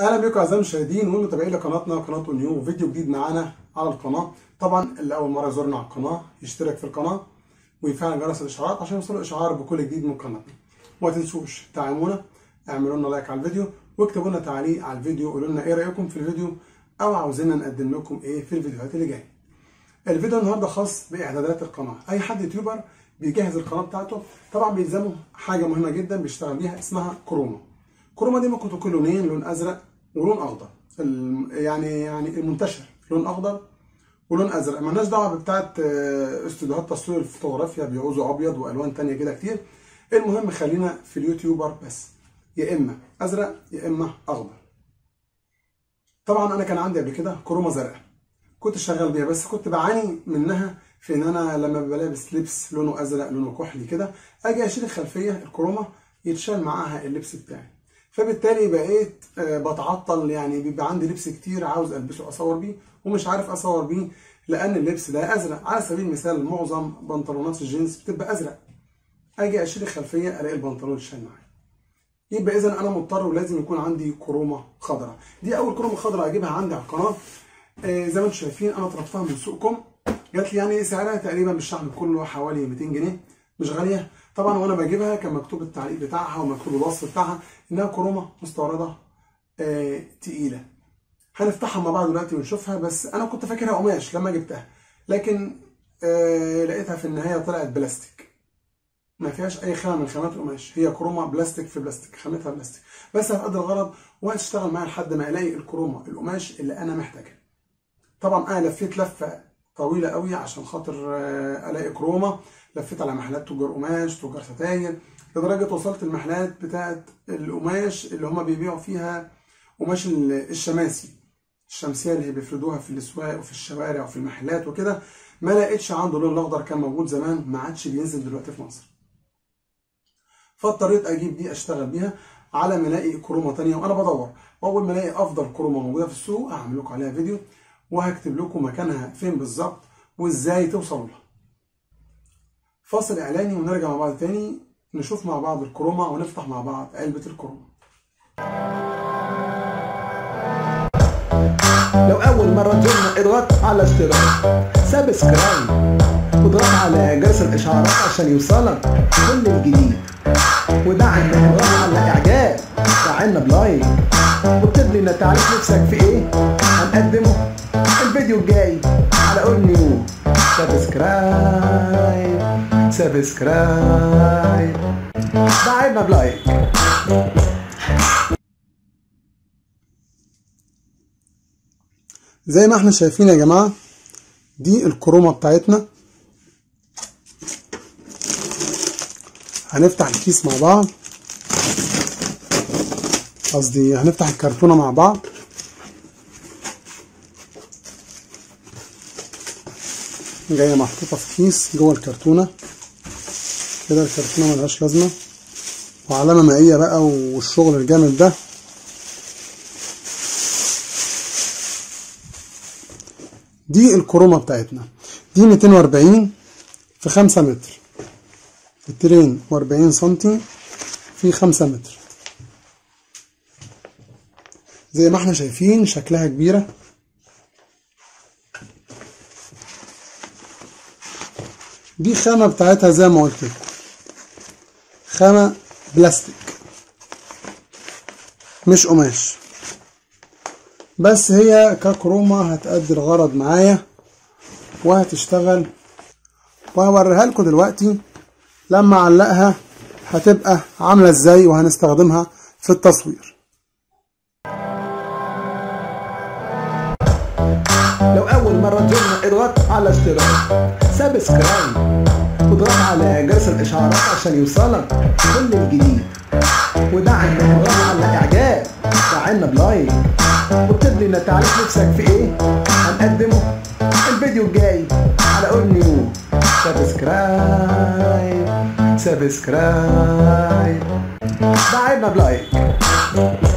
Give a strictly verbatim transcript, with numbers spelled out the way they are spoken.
اهلا بيكم اعزائي المشاهدين والمتابعين لقناتنا قناه نيو، فيديو جديد معانا على القناه. طبعا اللي اول مره يزورنا على القناه يشترك في القناه ويفعل جرس الاشعارات عشان يوصله اشعار بكل جديد من قناتنا. وما تنسوش تعلمونا، اعملوا لنا لايك على الفيديو واكتبوا لنا تعليق على الفيديو، قولوا لنا ايه رايكم في الفيديو او عاوزيننا نقدم لكم ايه في الفيديوهات اللي جايه. الفيديو النهارده خاص باعدادات القناه. اي حد يوتيوبر بيجهز القناه بتاعته طبعا بيلزمه حاجه مهمه جدا بيشتغل بيها اسمها كروما. كروما دي ممكن تكون لونين، لون ازرق ولون اخضر، يعني يعني المنتشر لون اخضر ولون ازرق، مالناش دعوه بتاعت استوديوهات تصوير الفوتوغرافيا بيعوزوا ابيض والوان ثانيه كده كتير. المهم خلينا في اليوتيوبر بس، يا اما ازرق يا اما اخضر. طبعا انا كان عندي قبل كده كروما زرقاء كنت شغال بيها، بس كنت بعاني منها في ان انا لما بلابس لبس لونه ازرق لونه كحلي كده اجي اشيل الخلفيه الكروما يتشال معاها اللبس بتاعي، فبالتالي بقيت بتعطل، يعني بيبقى عندي لبس كتير عاوز البسه اصور بيه ومش عارف اصور بيه لان اللبس ده ازرق. على سبيل المثال معظم بنطلونات الجينز بتبقى ازرق، اجي اشيل الخلفيه الاقي البنطلون اتشال معايا، يبقى اذا انا مضطر ولازم يكون عندي كرومه خضراء. دي اول كرومه خضراء اجيبها عندي على القناه. آه زي ما انتم شايفين انا طلبتها من سوقكم، جات لي يعني سعرها تقريبا بالشحن كله حوالي مئتين جنيه، مش غاليه طبعا. وانا بجيبها كان مكتوب التعليق بتاعها ومكتوب الوصف بتاعها انها كرومه مستورده آه تقيله. هنفتحها مع بعض دلوقتي ونشوفها، بس انا كنت فاكرها قماش لما جبتها، لكن آه لقيتها في النهايه طلعت بلاستيك، ما فيهاش اي خامه من خامات القماش، هي كرومه بلاستيك في بلاستيك، خامتها بلاستيك، بس هتأدي الغرض وهتشتغل معايا لحد ما الاقي الكرومه القماش اللي انا محتاجها. طبعا انا لفيت لفه طويله قوي عشان خاطر الاقي كرومه، لفيت على محلات تجار قماش تجار ستاير لدرجه وصلت المحلات بتاعه القماش اللي هما بيبيعوا فيها قماش الشماسي، الشمسيه اللي بيفردوها في الاسواق وفي الشوارع وفي المحلات وكده، ما لقيتش عنده اللون الاخضر، كان موجود زمان ما عادش بينزل دلوقتي في مصر. فاضطريت اجيب دي اشتغل بيها على ما الاقي كرومه ثانيه وانا بدور، واول ما الاقي افضل كرومه موجوده في السوق هعمل لكم عليها فيديو وهكتب لكم مكانها فين بالظبط وازاي توصلوا لها. فاصل اعلاني ونرجع مع بعض تاني نشوف مع بعض الكرومه ونفتح مع بعض علبه الكرومه. لو اول مره تشوفنا اضغط على اشتراك سبسكرايب واضغط على جرس الاشعارات عشان يوصلك كل الجديد، ودعم القناه على اعجاب، دعمنا بلايك واكتب لنا تعليق نفسك في ايه هنقدمه الفيديو الجاي على اون نيو. سبسكرايب سبسكرايب دعمنا بلايك. زي ما احنا شايفين يا جماعه دي الكرومه بتاعتنا، هنفتح الكيس مع بعض، قصدي هنفتح الكرتونه مع بعض. جايه محطوطه في كيس جوه الكرتونه كده، الكرتونه ملهاش لازمه وعلامه مائيه بقى والشغل الجامد ده. دي الكرومه بتاعتنا، دي مئتين واربعين في خمسة متر، مترين واربعين سنتي في خمسة متر، زي ما احنا شايفين شكلها كبيرة. دي خامة بتاعتها زي ما قلت لكم، خامة بلاستيك مش قماش، بس هي ككرومة هتأدي الغرض معايا وهتشتغل، وهوريها لكم دلوقتي لما علقها هتبقى عاملة ازاي وهنستخدمها في التصوير. لو أول مرة تشوفنا اضغط على اشتراك سبسكرايب واضغط على جرس الإشعارات عشان يوصلك كل الجديد، ودعم القناة على إعجاب، دعمنا بلايك واكتب لنا تعليق نفسك في إيه هنقدمه الفيديو الجاي على اون نيو. سبسكرايب سبسكرايب دعمنا بلايك.